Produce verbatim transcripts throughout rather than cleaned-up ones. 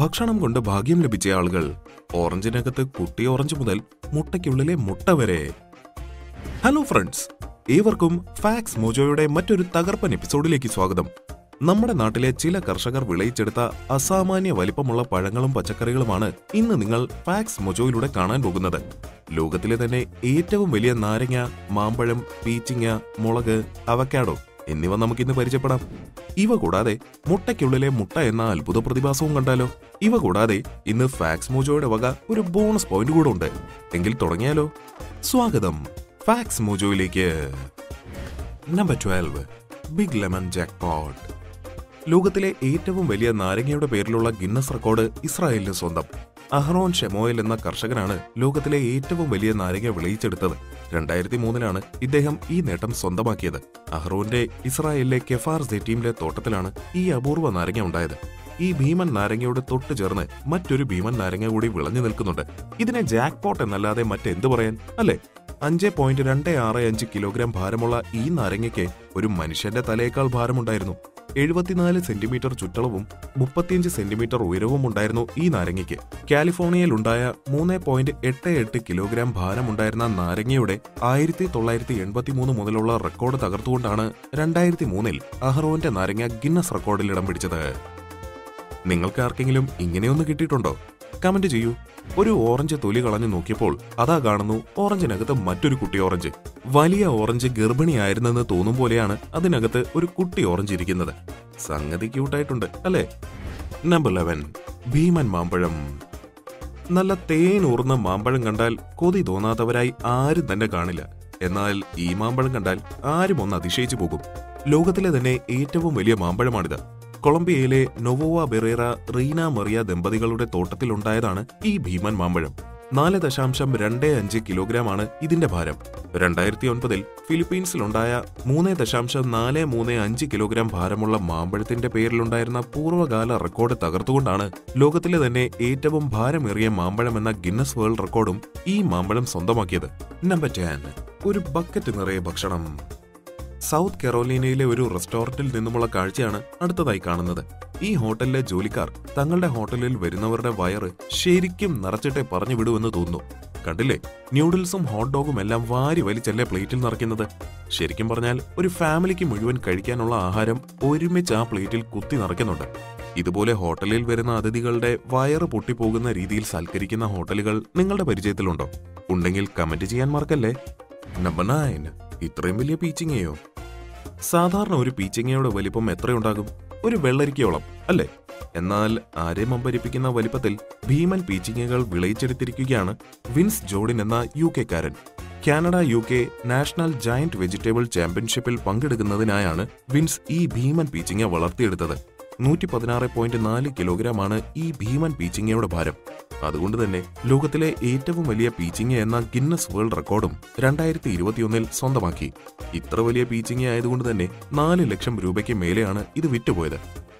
ഭക്ഷണം കൊണ്ട് ഭാഗ്യം ലഭിച്ച ആളുകൾ ഓറഞ്ചിനകത്ത് കുട്ടി ഓറഞ്ച് മുതൽ മുട്ടയ്ക്കുള്ളിലെ മുട്ട വരെ. ഹലോ ഫ്രണ്ട്സ്, ഏവർക്കും ഫാക്സ് മോജോയുടെ മറ്റൊരു തകർപ്പൻ എപ്പിസോഡിലേക്ക് സ്വാഗതം. നമ്മുടെ നാട്ടിലെ ചില കർഷകർ വിളയിച്ചെടുത്ത അസാമാന്യ വലിപ്പമുള്ള പഴങ്ങളും പച്ചക്കറികളുമാണ് ഇന്ന് നിങ്ങൾ ഫാക്സ് മൊജോയിലൂടെ കാണാൻ പോകുന്നത്. ലോകത്തിലെ തന്നെ ഏറ്റവും വലിയ നാരങ്ങ, മാമ്പഴം, പീച്ചിങ്ങ, മുളക്, അവക്കാഡോ എന്നിവ നമുക്കിന്ന് പരിചയപ്പെടാം. ഇവ കൂടാതെ മുട്ടയ്ക്കുള്ളിലെ മുട്ട എന്ന അത്ഭുത പ്രതിഭാസവും കണ്ടാലോ? ഇവ കൂടാതെ ഇന്ന് ഫാക്സ് മോജോയുടെ വക ഒരു ബോണസ് പോയിന്റ് കൂടെ ഉണ്ട്. എങ്കിൽ തുടങ്ങിയാലോ? സ്വാഗതം ഫാക്സ് മോജോയിലേക്ക്. Number twelve, big lemon jackpot. ലോകത്തിലെ ഏറ്റവും വലിയ നാരങ്ങയുടെ പേരിലുള്ള ഗിന്നസ് റെക്കോർഡ് ഇസ്രായേലിന് സ്വന്തം. അഹ്റോൻ ഷെമോയൽ എന്ന കർഷകനാണ് ലോകത്തിലെ ഏറ്റവും വലിയ നാരങ്ങ വിളയിച്ചെടുത്തത്. രണ്ടായിരത്തി മൂന്നിലാണ് ഇദ്ദേഹം ഈ നേട്ടം സ്വന്തമാക്കിയത്. അഹ്റോന്റെ ഇസ്രായേലിലെ കെഫാർ സെറ്റീമിലെ തോട്ടത്തിലാണ് ഈ അപൂർവ നാരങ്ങ ഉണ്ടായത്. ഈ ഭീമൻ നാരങ്ങയോട് തൊട്ടു ചേർന്ന് മറ്റൊരു ഭീമൻ നാരങ്ങ കൂടി വിളഞ്ഞു നിൽക്കുന്നുണ്ട്. ഇതിനെ ജാക്ക്പോട്ട് എന്നല്ലാതെ മറ്റെന്ത് പറയാൻ, അല്ലെ? അഞ്ച് പോയിന്റ് രണ്ട് ആറ് അഞ്ച് കിലോഗ്രാം ഭാരമുള്ള ഈ നാരങ്ങയ്ക്ക് ഒരു മനുഷ്യന്റെ തലയേക്കാൾ ഭാരമുണ്ടായിരുന്നു. എഴുപത്തിനാല് സെന്റിമീറ്റർ ചുറ്റളവും മുപ്പത്തിയഞ്ച് സെന്റിമീറ്റർ ഉയരവും ഉണ്ടായിരുന്നു ഈ നാരങ്ങയ്ക്ക്. കാലിഫോർണിയയിലുണ്ടായ മൂന്ന് പോയിന്റ് എട്ട് എട്ട് കിലോഗ്രാം ഭാരമുണ്ടായിരുന്ന നാരങ്ങയുടെ ആയിരത്തി തൊള്ളായിരത്തി എൺപത്തി മൂന്ന് മുതലുള്ള റെക്കോർഡ് തകർത്തുകൊണ്ടാണ് രണ്ടായിരത്തി മൂന്നിൽ അഹ്റോന്റെ നാരങ്ങ ഗിന്നസ് റെക്കോർഡിൽ ഇടം പിടിച്ചത്. നിങ്ങൾക്ക് ആർക്കെങ്കിലും ഇങ്ങനെയൊന്ന് കിട്ടിയിട്ടുണ്ടോ? കമന്റ് ചെയ്യൂ. ഒരു ഓറഞ്ച് തൊലി കളഞ്ഞു നോക്കിയപ്പോൾ അതാ കാണുന്നു ഓറഞ്ചിനകത്ത് മറ്റൊരു കുട്ടി ഓറഞ്ച്. വലിയ ഓറഞ്ച് ഗർഭിണിയായിരുന്നെന്ന് തോന്നും പോലെയാണ് അതിനകത്ത് ഒരു കുട്ടി ഓറഞ്ച് ഇരിക്കുന്നത്. സംഗതി ക്യൂട്ടായിട്ടുണ്ട്, അല്ലേ? നമ്പർ ലെവൻ, ഭീമൻ മാമ്പഴം. നല്ല തേനൂർന്ന മാമ്പഴം കണ്ടാൽ കൊതി തോന്നാത്തവരായി ആരും തന്നെ കാണില്ല. എന്നാൽ ഈ മാമ്പഴം കണ്ടാൽ ആരും ഒന്ന് അതിശയിച്ചു പോകും. ലോകത്തിലെ തന്നെ ഏറ്റവും വലിയ മാമ്പഴമാണിത്. കൊളംബിയയിലെ നൊവോവ ബെറേറ, റീന മറിയ ദമ്പതികളുടെ തോട്ടത്തിലുണ്ടായതാണ് ഈ ഭീമൻ മാമ്പഴം. നാല് ദശാംശം രണ്ട് അഞ്ച് കിലോഗ്രാമാണ് ഇതിന്റെ ഭാരം. രണ്ടായിരത്തി ഒൻപതിൽ ഫിലിപ്പീൻസിലുണ്ടായ മൂന്ന് ദശാംശം നാല് മൂന്ന് അഞ്ച് കിലോഗ്രാം ഭാരമുള്ള മാമ്പഴത്തിന്റെ പേരിലുണ്ടായിരുന്ന പൂർവ്വകാല റെക്കോർഡ് തകർത്തുകൊണ്ടാണ് ലോകത്തിലെ തന്നെ ഏറ്റവും ഭാരമേറിയ മാമ്പഴം എന്ന ഗിന്നസ് വേൾഡ് റെക്കോർഡും ഈ മാമ്പഴം സ്വന്തമാക്കിയത്. നമ്പർ ടെൻ, ഒരു ബക്കറ്റ് നിറയെ ഭക്ഷണം. സൗത്ത് കരോലീനയിലെ ഒരു റെസ്റ്റോറന്റിൽ നിന്നുമുള്ള കാഴ്ചയാണ് അടുത്തതായി കാണുന്നത്. ഈ ഹോട്ടലിലെ ജോലിക്കാർ തങ്ങളുടെ ഹോട്ടലിൽ വരുന്നവരുടെ വയറ് ശരിക്കും നിറച്ചിട്ടേ പറഞ്ഞു വിടുമെന്ന് തോന്നുന്നു. കണ്ടില്ലേ, ന്യൂഡിൽസും ഹോട്ട് ഡോഗും എല്ലാം വാരി വലിച്ചല്ലേ പ്ലേറ്റിൽ നിറയ്ക്കുന്നത്. ശരിക്കും പറഞ്ഞാൽ ഒരു ഫാമിലിക്ക് മുഴുവൻ കഴിക്കാനുള്ള ആഹാരം ഒരുമിച്ച് ആ പ്ലേറ്റിൽ കുത്തി നിറയ്ക്കുന്നുണ്ട്. ഇതുപോലെ ഹോട്ടലിൽ വരുന്ന അതിഥികളുടെ വയറ് പൊട്ടിപ്പോകുന്ന രീതിയിൽ സൽക്കരിക്കുന്ന ഹോട്ടലുകൾ നിങ്ങളുടെ പരിചയത്തിലുണ്ടോ? ഉണ്ടെങ്കിൽ കമന്റ് ചെയ്യാൻ മറക്കല്ലേ. നമ്പർ നയൻ, ഇത്രയും വലിയ പീച്ചിങ്ങയോ? സാധാരണ ഒരു പീച്ചിങ്ങയുടെ വലിപ്പം എത്രയുണ്ടാകും? ഒരു വെള്ളരിക്കയോളം, അല്ലേ? എന്നാൽ ആരെ മമ്പരിപ്പിക്കുന്ന വലിപ്പത്തിൽ ഭീമൻ പീച്ചിങ്ങകൾ വിളയിച്ചെടുത്തിരിക്കുകയാണ് വിൻസ് ജോർഡിൻ എന്ന യു കെക്കാരൻ. Canada U K national giant vegetable ചാമ്പ്യൻഷിപ്പിൽ പങ്കെടുക്കുന്നതിനായാണ് വിൻസ് ഈ ഭീമൻ പീച്ചിങ്ങ വളർത്തിയെടുത്തത്. നൂറ്റി പതിനാറ് പോയിന്റ് നാല് കിലോഗ്രാമാണ് ഈ ഭീമൻ പീച്ചിങ്ങയുടെ ഭാരം. അതുകൊണ്ട് തന്നെ ലോകത്തിലെ ഏറ്റവും വലിയ പീച്ചിങ്ങ എന്ന ഗിന്നസ് വേൾഡ് റെക്കോർഡും രണ്ടായിരത്തി ഇരുപത്തിയൊന്നിൽ സ്വന്തമാക്കി. ഇത്ര വലിയ പീച്ചിങ്ങ ആയതുകൊണ്ട് തന്നെ നാല് ലക്ഷം രൂപയ്ക്ക് മേലെയാണ് ഇത് വിറ്റുപോയത്.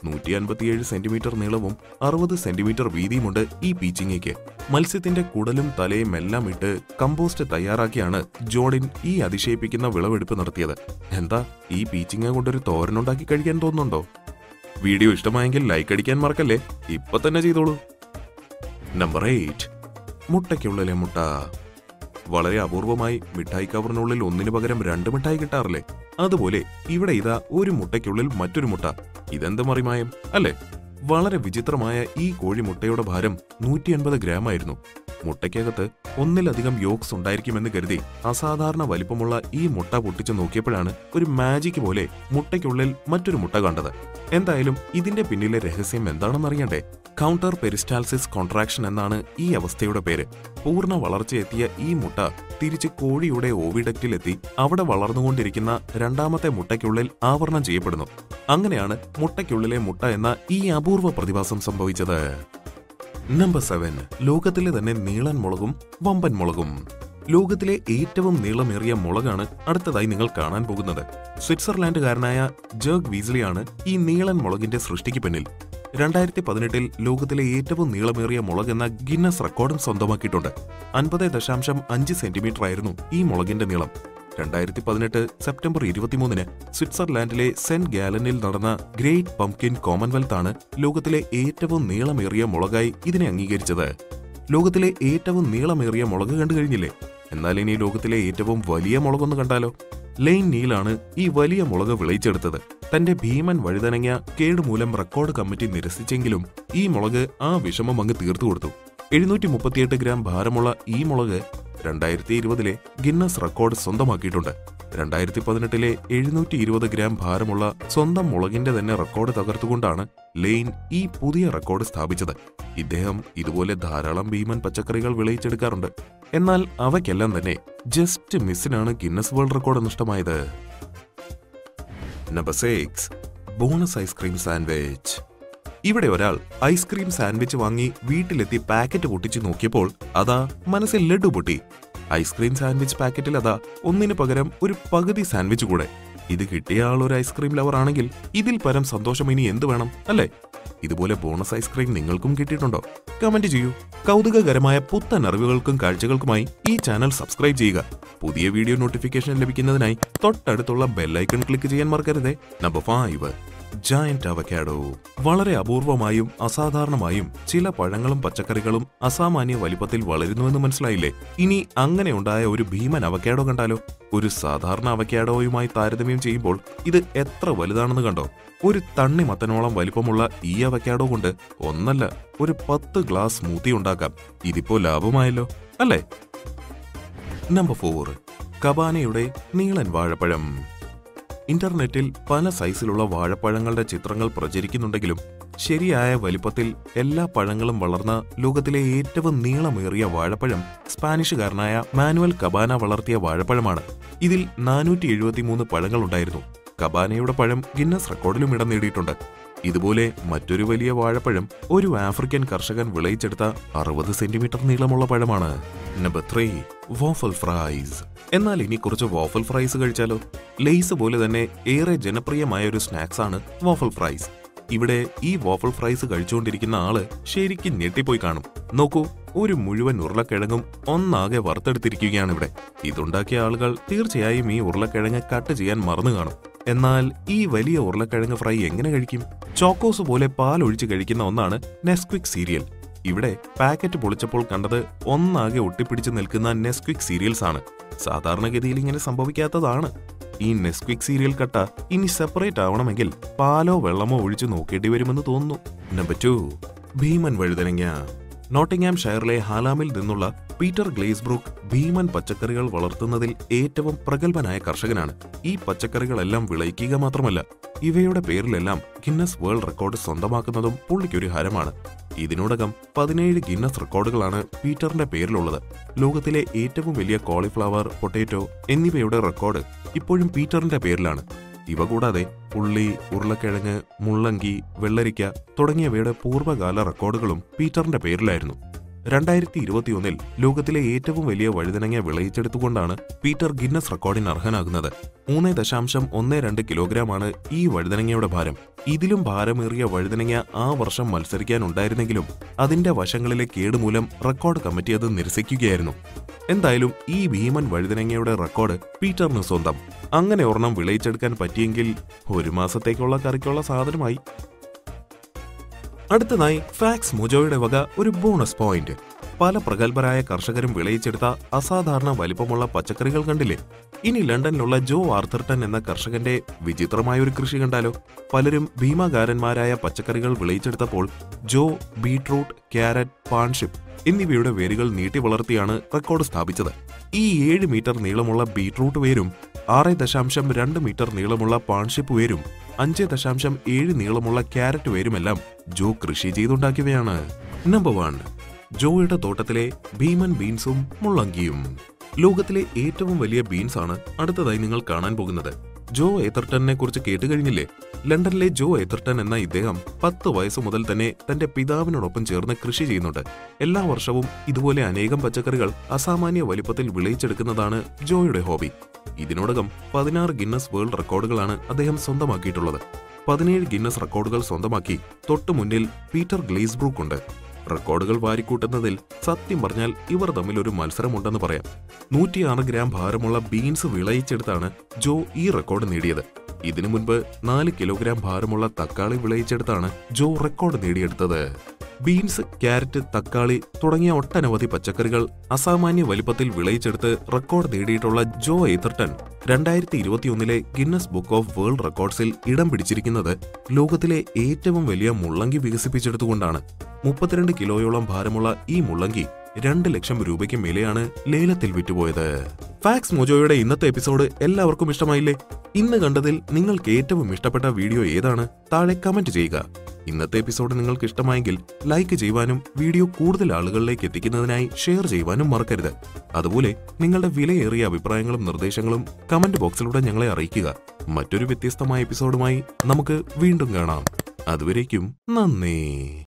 നൂറ്റി അൻപത്തിയേഴ് സെന്റിമീറ്റർ നീളവും അറുപത് സെന്റിമീറ്റർ വീതിയുമുണ്ട് ഈ പീച്ചിങ്ങയ്ക്ക്. മത്സ്യത്തിന്റെ കുടലും തലയും എല്ലാം ഇട്ട് കമ്പോസ്റ്റ് തയ്യാറാക്കിയാണ് ജോർഡിൻ ഈ അതിശയിപ്പിക്കുന്ന വിളവെടുപ്പ് നടത്തിയത്. എന്താ, ഈ പീച്ചിങ്ങ കൊണ്ടൊരു തോരനുണ്ടാക്കി കഴിക്കാൻ തോന്നുന്നുണ്ടോ? വീഡിയോ ഇഷ്ടമായെങ്കിൽ ലൈക്ക് അടിക്കാൻ മറക്കല്ലേ. ഇപ്പൊ തന്നെ ചെയ്തോളൂ. നമ്പർ എയ്റ്റ്, മുട്ടയ്ക്കുള്ളിലെ മുട്ട. വളരെ അപൂർവമായി മിഠായി കവറിനുള്ളിൽ ഒന്നിനു പകരം രണ്ട് മിഠായി കിട്ടാറില്ലേ? അതുപോലെ ഇവിടെ ഇതാ ഒരു മുട്ടയ്ക്കുള്ളിൽ മറ്റൊരു മുട്ട. ഇതെന്ത് മറിമായം, അല്ലേ? വളരെ വിചിത്രമായ ഈ കോഴിമുട്ടയുടെ ഭാരം നൂറ്റി എൺപത് ഗ്രാം ആയിരുന്നു. മുട്ടയ്ക്കകത്ത് ഒന്നിലധികം യോക്സ് ഉണ്ടായിരിക്കുമെന്ന് കരുതി അസാധാരണ വലിപ്പമുള്ള ഈ മുട്ട പൊട്ടിച്ചു നോക്കിയപ്പോഴാണ് ഒരു മാജിക് പോലെ മുട്ടയ്ക്കുള്ളിൽ മറ്റൊരു മുട്ട കണ്ടത്. എന്തായാലും ഇതിന്റെ പിന്നിലെ രഹസ്യം എന്താണെന്നറിയണ്ടേ? കൗണ്ടർ പെരിസ്റ്റാൾസിസ് കോൺട്രാക്ഷൻ എന്നാണ് ഈ അവസ്ഥയുടെ പേര്. പൂർണ്ണ വളർച്ചയെത്തിയ ഈ മുട്ട തിരിച്ച് കോഴിയുടെ ഓവിഡക്റ്റിലെത്തി അവിടെ വളർന്നുകൊണ്ടിരിക്കുന്ന രണ്ടാമത്തെ മുട്ടയ്ക്കുള്ളിൽ ആവരണം ചെയ്യപ്പെടുന്നു. അങ്ങനെയാണ് മുട്ടയ്ക്കുള്ളിലെ മുട്ട എന്ന ഈ അപൂർവ പ്രതിഭാസം സംഭവിച്ചത്. നമ്പർ സെവൻ, ലോകത്തിലെ തന്നെ നീളൻ മുളകും വമ്പൻ മുളകും. ലോകത്തിലെ ഏറ്റവും നീളമേറിയ മുളകാണ് അടുത്തതായി നിങ്ങൾ കാണാൻ പോകുന്നത്. സ്വിറ്റ്സർലാൻഡുകാരനായ ജേർഗ് വീസ്ലിയാണ് ഈ നീളൻ മുളകിന്റെ സൃഷ്ടിക്ക് പിന്നിൽ. രണ്ടായിരത്തി പതിനെട്ടിൽ ലോകത്തിലെ ഏറ്റവും നീളമേറിയ മുളക് എന്ന ഗിന്നസ് റെക്കോർഡും സ്വന്തമാക്കിയിട്ടുണ്ട്. അൻപത് ദശാംശം അഞ്ച് സെന്റിമീറ്റർ ആയിരുന്നു ഈ മുളകിന്റെ നീളം. രണ്ടായിരത്തി പതിനെട്ട് സെപ്റ്റംബർ ഇരുപത്തിമൂന്നിന് സ്വിറ്റ്സർലാൻഡിലെ സെന്റ് ഗാലനിൽ നടന്ന ഗ്രേറ്റ് പംകിൻ കോമൺവെൽത്താണ് ലോകത്തിലെ ഏറ്റവും നീളമേറിയ മുളകായി ഇതിനെ അംഗീകരിച്ചത്. ലോകത്തിലെ ഏറ്റവും നീളമേറിയ മുളക് കണ്ടുകഴിഞ്ഞില്ലേ? എന്നാൽ ഇനി ലോകത്തിലെ ഏറ്റവും വലിയ മുളകൊന്ന് കണ്ടാലോ? ലെയ്ൻ നീലാണ് ഈ വലിയ മുളക് വിളയിച്ചെടുത്തത്. തന്റെ ഭീമൻ വഴുതനങ്ങ കേടുമൂലം റെക്കോർഡ് കമ്മിറ്റി നിരസിച്ചെങ്കിലും ഈ മുളക് ആ വിഷമം അങ്ങ് തീർത്തുകൊടുത്തു. എഴുന്നൂറ്റി മുപ്പത്തിയെട്ട് ഗ്രാം ഭാരമുള്ള ഈ മുളക് രണ്ടായിരത്തി ഇരുപതിലെ ഗിന്നസ് റെക്കോർഡ് സ്വന്തമാക്കിയിട്ടുണ്ട്. രണ്ടായിരത്തി പതിനെട്ടിലെ എഴുന്നൂറ്റി ഇരുപത് ഗ്രാം ഭാരമുള്ള സ്വന്തം മുളകിന്റെ തന്നെ റെക്കോർഡ് തകർത്തുകൊണ്ടാണ് ലെയ്ൻ ഈ പുതിയ റെക്കോർഡ് സ്ഥാപിച്ചത്. ഇദ്ദേഹം ഇതുപോലെ ധാരാളം ഭീമൻ പച്ചക്കറികൾ വിളയിച്ചെടുക്കാറുണ്ട്. എന്നാൽ അവയ്ക്കെല്ലാം തന്നെ ജസ്റ്റ് മിസ്സിനാണ് ഗിന്നസ് വേൾഡ് റെക്കോർഡ് നഷ്ടമായത്. Number six, bonus ice cream sandwich. ഇവിടെ ഒരാൾ ഐസ്ക്രീം സാൻഡ്വിച്ച് വാങ്ങി വീട്ടിലെത്തി പാക്കറ്റ് പൊട്ടിച്ചു നോക്കിയപ്പോൾ അതാ മനസ്സിൽ ലഡു പൊട്ടി. ഐസ്ക്രീം സാൻഡ്വിച്ച് പാക്കറ്റിൽ അതാ ഒന്നിനു പകരം ഒരു പകുതി സാൻഡ്വിച്ച് കൂടെ. ഇത് കിട്ടിയ ആൾ ഒരു ഐസ്ക്രീം ലവർ ആണെങ്കിൽ ഇതിൽ പരം സന്തോഷം ഇനി എന്ത് വേണം, അല്ലേ? ഇതുപോലെ ബോണസ് ഐസ്ക്രീം നിങ്ങൾക്കും കിട്ടിയിട്ടുണ്ടോ? കമന്റ് ചെയ്യൂ. കൗതുകകരമായ പുത്തൻ അറിവുകൾക്കും കാഴ്ചകൾക്കുമായി ഈ ചാനൽ സബ്സ്ക്രൈബ് ചെയ്യുക. പുതിയ വീഡിയോ നോട്ടിഫിക്കേഷൻ ലഭിക്കുന്നതിനായി തൊട്ടടുത്തുള്ള ബെല്ലൈക്കൺ ക്ലിക്ക് ചെയ്യാൻ മറക്കരുത്. Number five, giant avocado. വളരെ അപൂർവമായും അസാധാരണമായും ചില പഴങ്ങളും പച്ചക്കറികളും അസാമാന്യ വലിപ്പത്തിൽ വളരുന്നുവെന്ന് മനസ്സിലായില്ലേ? ഇനി അങ്ങനെ ഉണ്ടായ ഒരു ഭീമൻ അവക്കാഡോ കണ്ടാലോ? ഒരു സാധാരണ അവക്കാഡോയുമായി താരതമ്യം ചെയ്യുമ്പോൾ ഇത് എത്ര വലുതാണെന്ന് കണ്ടോ? ഒരു തണ്ണി മത്തനോളം വലിപ്പമുള്ള ഈ അവക്കാഡോ കൊണ്ട് ഒന്നല്ല ഒരു പത്ത് ഗ്ലാസ് സ്മൂത്തി ഉണ്ടാക്കാം. ഇതിപ്പോ ലാഭമായല്ലോ, അല്ലേ? നമ്പർ ഫോർ, കബാനയുടെ നീളൻ വാഴപ്പഴം. ഇന്റർനെറ്റിൽ പല സൈസിലുള്ള വാഴപ്പഴങ്ങളുടെ ചിത്രങ്ങൾ പ്രചരിക്കുന്നുണ്ടെങ്കിലും ശരിയായ വലിപ്പത്തിൽ എല്ലാ പഴങ്ങളും വളർന്ന ലോകത്തിലെ ഏറ്റവും നീളമേറിയ വാഴപ്പഴം സ്പാനിഷുകാരനായ മാനുവൽ കബാന വളർത്തിയ വാഴപ്പഴമാണ്. ഇതിൽ നാനൂറ്റി എഴുപത്തിമൂന്ന് പഴങ്ങളുണ്ടായിരുന്നു. കബാനയുടെ പഴം ഗിന്നസ് റെക്കോർഡിലും ഇടം നേടിയിട്ടുണ്ട്. ഇതുപോലെ മറ്റൊരു വലിയ വാഴപ്പഴം ഒരു ആഫ്രിക്കൻ കർഷകൻ വിളയിച്ചെടുത്ത അറുപത് സെന്റിമീറ്റർ നീളമുള്ള പഴമാണ്. Number three, waffle fries. എന്നാൽ ഇനി കുറച്ച് വാഫൽ ഫ്രൈസ് കഴിച്ചാലോ? ലെയ്സ് പോലെ തന്നെ ഏറെ ജനപ്രിയമായ ഒരു സ്നാക്സ് ആണ് വാഫൽ ഫ്രൈസ്. ഇവിടെ ഈ വാഫൽ ഫ്രൈസ് കഴിച്ചുകൊണ്ടിരിക്കുന്ന ആള് ശരിക്കും ഞെട്ടിപ്പോയി കാണും. നോക്കൂ, ഒരു മുഴുവൻ ഉരുളക്കിഴങ്ങും ഒന്നാകെ വറുത്തെടുത്തിരിക്കുകയാണ് ഇവിടെ. ഇതുണ്ടാക്കിയ ആളുകൾ തീർച്ചയായും ഈ ഉരുളക്കിഴങ്ങ് കട്ട് ചെയ്യാൻ മറന്നു കാണും. എന്നാൽ ഈ വലിയ ഉരുളക്കിഴങ്ങ് ഫ്രൈ എങ്ങനെ കഴിക്കും? ചോക്കോസ് പോലെ പാലൊഴിച്ച് കഴിക്കുന്ന ഒന്നാണ് നെസ്ക്വിക് സീരിയൽ. ഇവിടെ പാക്കറ്റ് പൊളിച്ചപ്പോൾ കണ്ടത് ഒന്നാകെ ഒട്ടിപ്പിടിച്ച് നിൽക്കുന്ന നെസ്ക്വിക് സീരിയൽസ് ആണ്. സാധാരണഗതിയിൽ ഇങ്ങനെ സംഭവിക്കാത്തതാണ്. ഈ നെസ്ക്വിക് സീരിയൽ കട്ട ഇനി സെപ്പറേറ്റ് ആവണമെങ്കിൽ പാലോ വെള്ളമോ ഒഴിച്ച് നോക്കേണ്ടി വരുമെന്ന് തോന്നുന്നു. നമ്പർ ടു, ഭീമൻ വഴുതനങ്ങ. നോട്ടിംഗ്ഹാം ഷയറിലെ ഹാലാമിൽ നിന്നുള്ള പീറ്റർ ഗ്ലേസ്ബ്രൂക്ക് ഭീമൻ പച്ചക്കറികൾ വളർത്തുന്നതിൽ ഏറ്റവും പ്രഗത്ഭനായ കർഷകനാണ്. ഈ പച്ചക്കറികളെല്ലാം വിളയിക്കുക മാത്രമല്ല, ഇവയുടെ പേരിലെല്ലാം ഗിന്നസ് വേൾഡ് റെക്കോർഡ് സ്വന്തമാക്കുന്നതും പുള്ളിക്കൊരു ഹരമാണ്. ഇതിനോടകം പതിനേഴ് ഗിന്നസ് റെക്കോർഡുകളാണ് പീറ്ററിന്റെ പേരിലുള്ളത്. ലോകത്തിലെ ഏറ്റവും വലിയ കോളിഫ്ലവർ, പൊട്ടേറ്റോ എന്നിവയുടെ റെക്കോർഡ് ഇപ്പോഴും പീറ്ററിന്റെ പേരിലാണ്. ഇവ കൂടാതെ ഉള്ളി, ഉരുളക്കിഴങ്ങ്, മുള്ളങ്കി, വെള്ളരിക്ക തുടങ്ങിയവയുടെ പൂർവ്വകാല റെക്കോർഡുകളും പീറ്ററിന്റെ പേരിലായിരുന്നു. രണ്ടായിരത്തി ഇരുപത്തിയൊന്നിൽ ലോകത്തിലെ ഏറ്റവും വലിയ വഴുതനങ്ങ വിളയിച്ചെടുത്തുകൊണ്ടാണ് പീറ്റർ ഗിന്നസ് റെക്കോർഡിന് അർഹനാകുന്നത്. മൂന്ന് ദശാംശം ഒന്ന് രണ്ട് കിലോഗ്രാമാണ് ഈ വഴുതനങ്ങയുടെ ഭാരം. ഇതിലും ഭാരമേറിയ വഴുതനങ്ങ ആ വർഷം മത്സരിക്കാനുണ്ടായിരുന്നെങ്കിലും അതിന്റെ വശങ്ങളിലെ കേടുമൂലം റെക്കോർഡ് കമ്മിറ്റി അത് നിരസിക്കുകയായിരുന്നു. എന്തായാലും ഈ ഭീമൻ വഴുതനങ്ങയുടെ റെക്കോർഡ് പീറ്ററിന് സ്വന്തം. അങ്ങനെ ഒരെണ്ണം വിളയിച്ചെടുക്കാൻ പറ്റിയെങ്കിൽ ഒരു മാസത്തേക്കുള്ള കറിക്കുള്ള സാധനമായി. അടുത്തതായി ഫാക്സ് മോജോയുടെ വക ഒരു ബോണസ് പോയിന്റ്. പല പ്രഗത്ഭരായ കർഷകരും വിളയിച്ചെടുത്ത അസാധാരണ വലിപ്പമുള്ള പച്ചക്കറികൾ കണ്ടില്ലേ? ഇനി ലണ്ടനിലുള്ള ജോ ആർത്തർട്ടൺ എന്ന കർഷകന്റെ വിചിത്രമായ ഒരു കൃഷി കണ്ടാലോ? പലരും ഭീമാകാരന്മാരായ പച്ചക്കറികൾ വിളയിച്ചെടുത്തപ്പോൾ ജോ ബീട്രൂട്ട്, ക്യാരറ്റ്, പാൺഷിപ്പ് എന്നിവയുടെ വേരുകൾ നീട്ടി വളർത്തിയാണ് റെക്കോർഡ് സ്ഥാപിച്ചത്. ഈ ഏഴ് മീറ്റർ നീളമുള്ള ബീട്രൂട്ട് വേരും ആറ് ദശാംശം രണ്ട് മീറ്റർ നീളമുള്ള പാൺഷിപ്പ് വേരും അഞ്ച് ദശാംശം ഏഴ് നീളമുള്ള ക്യാരറ്റ് വേരുമെല്ലാം ജോ കൃഷി ചെയ്തുണ്ടാക്കിയവയാണ്. നമ്പർ വൺ, ജോയുടെ തോട്ടത്തിലെ ഭീമൻ ബീൻസും മുള്ളങ്കിയും. ലോകത്തിലെ ഏറ്റവും വലിയ ബീൻസാണ് അടുത്തതായി നിങ്ങൾ കാണാൻ പോകുന്നത്. ജോ എത്തർട്ടനെ കുറിച്ച് കേട്ടുകഴിഞ്ഞില്ലേ? ലണ്ടനിലെ ജോ എത്തർട്ടൺ എന്ന ഇദ്ദേഹം പത്ത് വയസ്സു മുതൽ തന്നെ തന്റെ പിതാവിനോടൊപ്പം ചേർന്ന് കൃഷി ചെയ്യുന്നുണ്ട്. എല്ലാ വർഷവും ഇതുപോലെ അനേകം പച്ചക്കറികൾ അസാമാന്യ വലിപ്പത്തിൽ വിളയിച്ചെടുക്കുന്നതാണ് ജോയുടെ ഹോബി. ഇതിനോടകം പതിനാറ് ഗിന്നസ് വേൾഡ് റെക്കോർഡുകളാണ് അദ്ദേഹം സ്വന്തമാക്കിയിട്ടുള്ളത്. പതിനേഴ് ഗിന്നസ് റെക്കോർഡുകൾ സ്വന്തമാക്കി തൊട്ടു മുന്നിൽ പീറ്റർ ഗ്ലേസ്ബ്രൂക്ക് ഉണ്ട്. റെക്കോർഡുകൾ വാരിക്കൂട്ടുന്നതിൽ സത്യം പറഞ്ഞാൽ ഇവർ തമ്മിൽ ഒരു മത്സരമുണ്ടെന്ന് പറയാം. നൂറ്റി ആറ് ഗ്രാം ഭാരമുള്ള ബീൻസ് വിളയിച്ചെടുത്താണ് ജോ ഈ റെക്കോർഡ് നേടിയത്. ഇതിനു മുൻപ് നാല് കിലോഗ്രാം ഭാരമുള്ള തക്കാളി വിളയിച്ചെടുത്താണ് ജോ റെക്കോർഡ് നേടിയെടുത്തത്. ബീൻസ്, ക്യാരറ്റ്, തക്കാളി തുടങ്ങിയ ഒട്ടനവധി പച്ചക്കറികൾ അസാമാന്യ വലിപ്പത്തിൽ വിളയിച്ചെടുത്ത് റെക്കോർഡ് നേടിയിട്ടുള്ള ജോ എതർട്ടൺ രണ്ടായിരത്തി ഇരുപത്തിയൊന്നിലെ ഗിന്നസ് ബുക്ക് ഓഫ് വേൾഡ് റെക്കോർഡ്സിൽ ഇടം പിടിച്ചിരിക്കുന്നത് ലോകത്തിലെ ഏറ്റവും വലിയ മുള്ളങ്കി വികസിപ്പിച്ചെടുത്തുകൊണ്ടാണ്. മുപ്പത്തിരണ്ട് കിലോയോളം ഭാരമുള്ള ഈ മുള്ളങ്കി രണ്ട് ലക്ഷം രൂപയ്ക്ക് മേലെയാണ് ലേലത്തിൽ വിറ്റുപോയത്. ഫാക്സ് മോജോയുടെ ഇന്നത്തെ എപ്പിസോഡ് എല്ലാവർക്കും ഇഷ്ടമായില്ലേ? ഇന്ന് കണ്ടതിൽ നിങ്ങൾക്ക് ഏറ്റവും ഇഷ്ടപ്പെട്ട വീഡിയോ ഏതാണ്? താഴെ കമന്റ് ചെയ്യുക. ഇന്നത്തെ എപ്പിസോഡ് നിങ്ങൾക്ക് ഇഷ്ടമായെങ്കിൽ ലൈക്ക് ചെയ്യുവാനും വീഡിയോ കൂടുതൽ ആളുകളിലേക്ക് എത്തിക്കുന്നതിനായി ഷെയർ ചെയ്യുവാനും മറക്കരുത്. അതുപോലെ നിങ്ങളുടെ വിലയേറിയ അഭിപ്രായങ്ങളും നിർദ്ദേശങ്ങളും കമന്റ് ബോക്സിലൂടെ ഞങ്ങളെ അറിയിക്കുക. മറ്റൊരു വ്യത്യസ്തമായ എപ്പിസോഡുമായി നമുക്ക് വീണ്ടും കാണാം. അതുവരേക്കും നന്ദി.